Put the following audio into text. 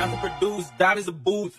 Got the produce, that is a booth.